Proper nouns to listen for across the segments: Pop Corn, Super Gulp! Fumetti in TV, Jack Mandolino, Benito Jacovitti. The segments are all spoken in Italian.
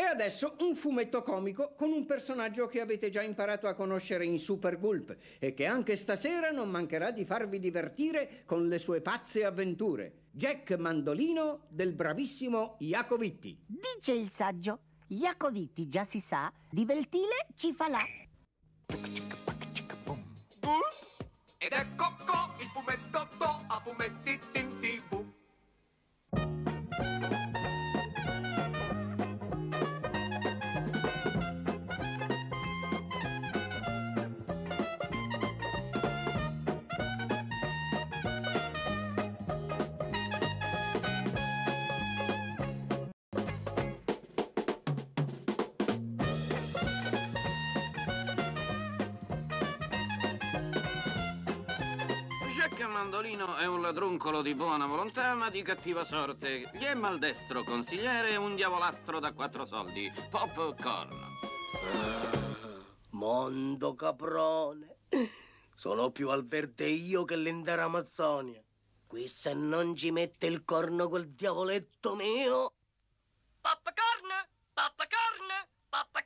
E adesso un fumetto comico con un personaggio che avete già imparato a conoscere in Super Gulp e che anche stasera non mancherà di farvi divertire con le sue pazze avventure. Jack Mandolino del bravissimo Jacovitti. Dice il saggio, Jacovitti già si sa, di Veltile ci fa là. Ed ecco qua il fumettotto a fumetti in TV. Jack Mandolino è un ladruncolo di buona volontà ma di cattiva sorte. Gli è maldestro consigliere e un diavolastro da 4 soldi. Pop Corn. Mondo caprone. Sono più al verde io che l'intera Amazzonia. Qui se non ci mette il corno quel diavoletto mio. Pop Corn! Pop Corn!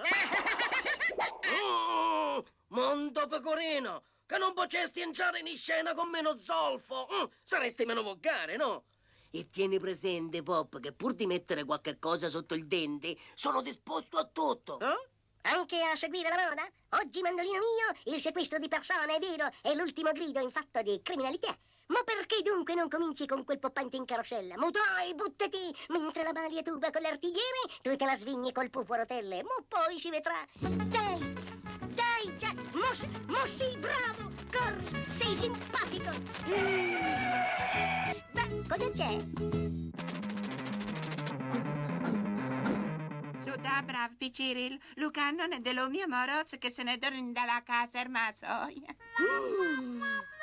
Pop Corn! Mondo pecorino! Che non potresti entrare in scena con meno zolfo! Saresti meno volgare, no? E tieni presente, Pop, che pur di mettere qualche cosa sotto il dente, sono disposto a tutto. Anche a seguire la moda? Oggi, mandolino mio, il sequestro di persone, è vero, è l'ultimo grido in fatto di criminalità. Ma perché dunque non cominci con quel poppante in carosella? Mutai, buttati! Mentre la balia tuba con l'artigliere, tu te la svigni col pupo a rotelle. Ma poi si vedrà. Dai, Jack! Mo sei bravo! Corri! Sei simpatico! Ma cosa c'è? Suda, bravi, Cyril. Luca non è dello mio moroz che se ne drinda la casa ermasoia.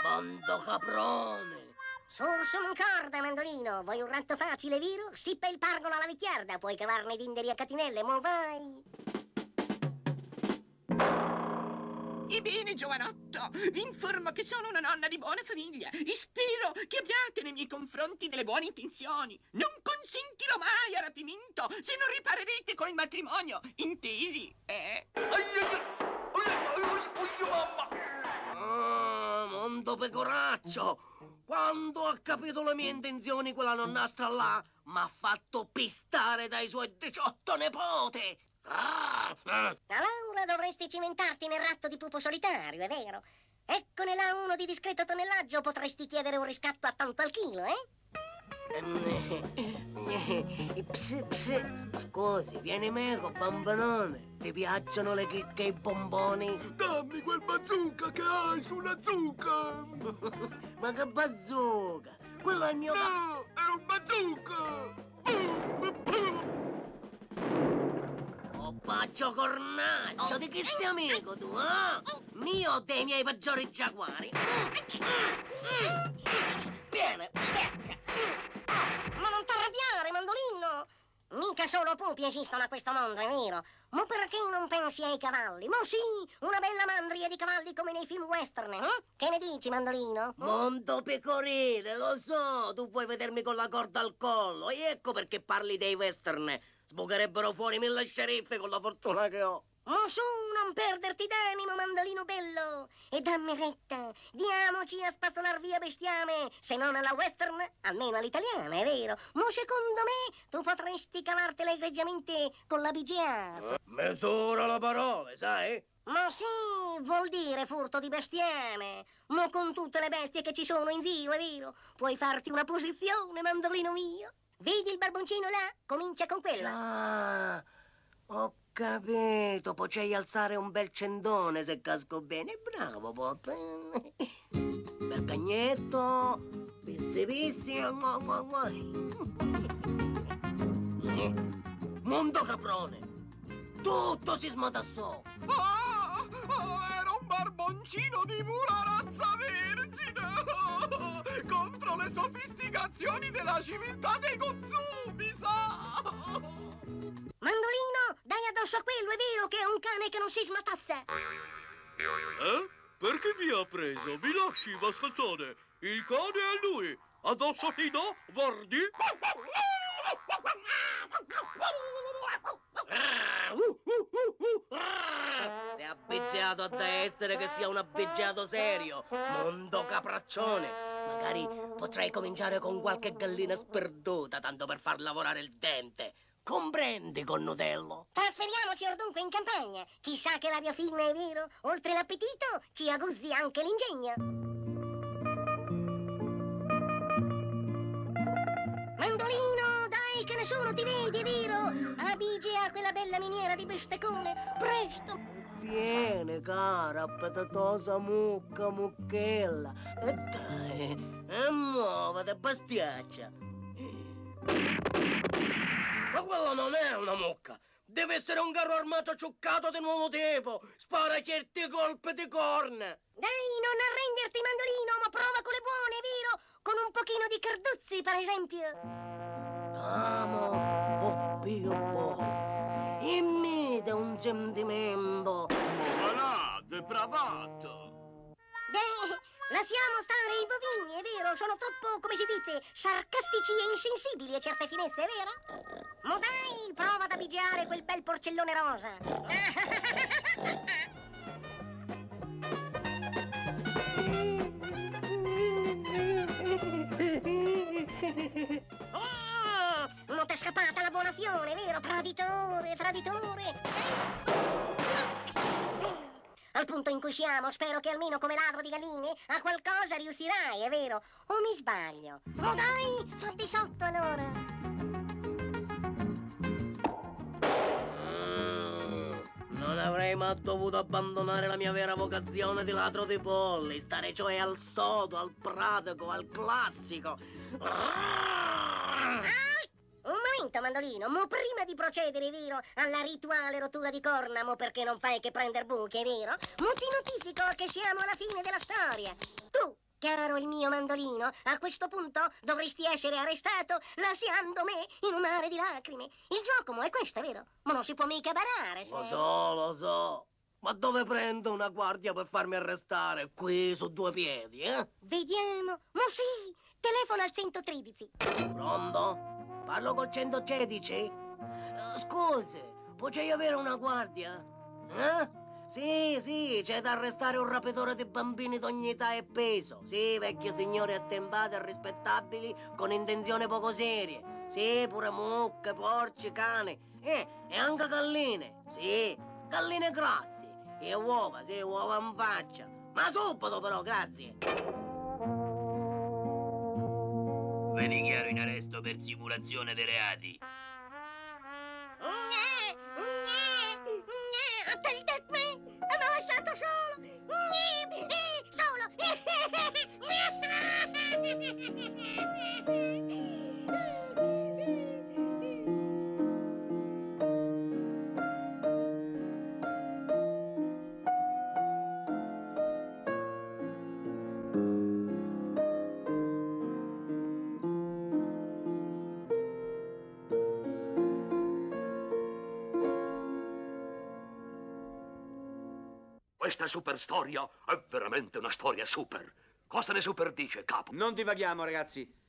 Mondo caprone! Sorso non corda, mandolino. Vuoi un ratto facile, vero? Sippa il pargolo alla vecchiarda. Puoi cavarne dinderi a catinelle, mo vai! Ebbene, giovanotto, vi informo che sono una nonna di buona famiglia e spero che abbiate nei miei confronti delle buone intenzioni. Non consentirò mai a rapimento se non riparerete con il matrimonio, intesi, eh? Mamma! Mondo pecoraccio! Quando ha capito le mie intenzioni quella nonnastra là, m'ha fatto pistare dai suoi 18 nepote! Allora dovresti cimentarti nel ratto di pupo solitario, è vero? Eccone là uno di discreto tonnellaggio, potresti chiedere un riscatto a tanto al chilo, eh? Scusi, vieni meco, bambonone. Ti piacciono le chicche e i bomboni? Dammi quel bazooka che hai sulla zucca! Ma che bazooka? Quello è il mio... No, è un bazooka! Bacio cornaccio, di chi sei amico tu, Mio o dei miei peggiori giaguari? Viene, becca! Ma non t'arrabbiare, mandolino! Mica solo pupi esistono a questo mondo, è vero? Ma perché non pensi ai cavalli? Ma sì, una bella mandria di cavalli come nei film western, eh? Che ne dici, mandolino? Mondo pecorino, lo so, tu vuoi vedermi con la corda al collo, e ecco perché parli dei western. Sbucherebbero fuori 1000 sceriffe con la fortuna che ho. Oh su, non perderti d'animo, mandolino bello. E dammi retta, diamoci a spazzolar via bestiame. Se non alla western, almeno all'italiana, è vero. Ma secondo me tu potresti cavartela egregiamente con la bigiata. Misura la parola, sai? Ma sì, vuol dire furto di bestiame. Ma con tutte le bestie che ci sono in giro, è vero? Puoi farti una posizione, mandolino mio. Vedi il barboncino là? Comincia con quello. Ah, ho capito. Potrei alzare un bel cendone se casco bene. Bravo, Pop. Bel cagnetto. Pississimo. Mondo caprone. Tutto si smatassò. Era un barboncino di pura razza vergine. Contro le sofisticazioni della civiltà dei consumi, sa! Mandolino, dai addosso a quello, è vero che è un cane che non si smatazza! Perché mi ha preso? Mi lasci, mascalzone! Il cane è lui! Addosso fino, guardi! abituato a essere che sia un abbeggiato serio, mondo capraccione. Magari potrei cominciare con qualche gallina sperduta, tanto per far lavorare il dente. Comprendi, connotello? Trasferiamoci or dunque in campagna. Chissà che la mia firma è vero. Oltre l'appetito, ci aguzzi anche l'ingegno. Mandolino, dai che nessuno ti vede, vero? Abige a quella bella miniera di bistecone. Presto! Vieni, cara, appetitosa mucca, mucchella. E dai, e muovete, bastiaccia. Ma quello non è una mucca. Deve essere un carro armato ciuccato di nuovo tipo. Spara certi colpi di corna. Dai, non arrenderti, mandolino, ma prova con le buone, vero? Con un pochino di carduzzi, per esempio. Amo, più buono. Immite un sentimento. Voilà, depravato. Beh, lasciamo stare i bovini, è vero? Sono troppo, come si dice, sarcastici e insensibili a certe finesse, è vero? Ma dai, prova ad abbigiare quel bel porcellone rosa. Oh, non t'è scappata la buona Fiore, vero? Traditore, traditore. Al punto in cui siamo, spero che almeno come ladro di galline a qualcosa riuscirai, è vero? O mi sbaglio? Ma dai, fatti sotto allora! Non avrei mai dovuto abbandonare la mia vera vocazione di ladro di polli, stare cioè al sodo, al pratico, al classico. Un momento, mandolino, mo prima di procedere, vero, alla rituale rottura di corna, mo perché non fai che prender buche, vero? Mo ti notifico che siamo alla fine della storia. Tu, caro il mio mandolino, a questo punto dovresti essere arrestato lasciando me in un mare di lacrime. Il gioco mo è questo, vero? Ma non si può mica barare, se... Lo so. Ma dove prendo una guardia per farmi arrestare? Qui, su due piedi, eh? Vediamo. Ma sì, telefono al 113. Pronto? Parlo col 113? Scusi, puoi avere una guardia? Eh? Sì, c'è da arrestare un rapitore di bambini d'ogni età e peso. Sì, vecchio signore attempati e rispettabili con intenzioni poco serie. Sì, pure mucche, porci, cani. E anche galline. Sì, galline grassi. E uova, sì, uova in faccia. Ma subito però, grazie. Ve dichiaro in arresto per simulazione dei reati. Hanno lasciato solo. Questa super storia è veramente una storia super. Cosa ne super dice, capo? Non divaghiamo, ragazzi.